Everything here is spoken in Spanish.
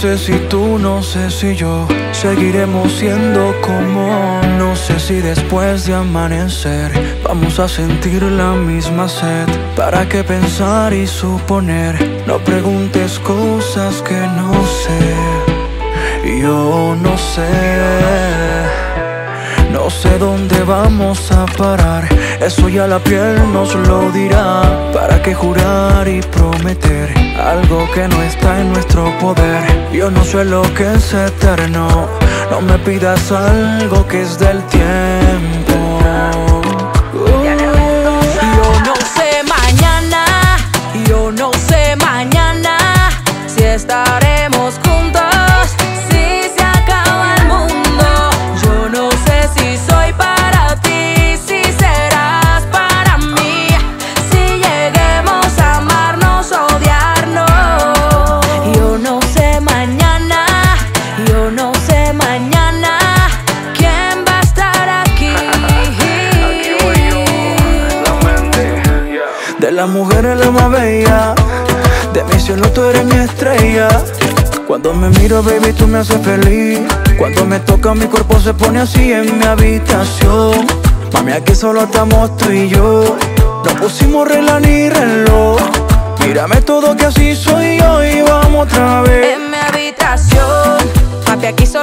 sé si tú, no sé si yo, seguiremos siendo como. No sé si después de amanecer vamos a sentir la misma sed. ¿Para qué pensar y suponer? No preguntes cosas que no sé. Yo no sé, no sé dónde vamos a parar. Eso ya la piel nos lo dirá. ¿Para qué jurar y prometer algo que no está en nuestro poder? Yo no sé lo que es eterno. No me pidas algo que es del tiempo. Yo no sé mañana, yo no sé mañana si estaremos juntos, si se acaba el mundo. Yo no sé si soy para ti, si serás para mí, si lleguemos a amarnos o odiarnos. Yo no sé mañana, yo no sé mañana quién va a estar aquí. Aquí voy yo, la mente, yeah. De las mujeres la más bella, de mi cielo tú eres mi estrella. Cuando me miro, baby, tú me haces feliz. Cuando me toca, mi cuerpo se pone así en mi habitación. Mami, aquí solo estamos tú y yo. No pusimos regla ni reloj. Mírame todo que así soy yo y vamos otra vez. En mi habitación, papi, aquí solo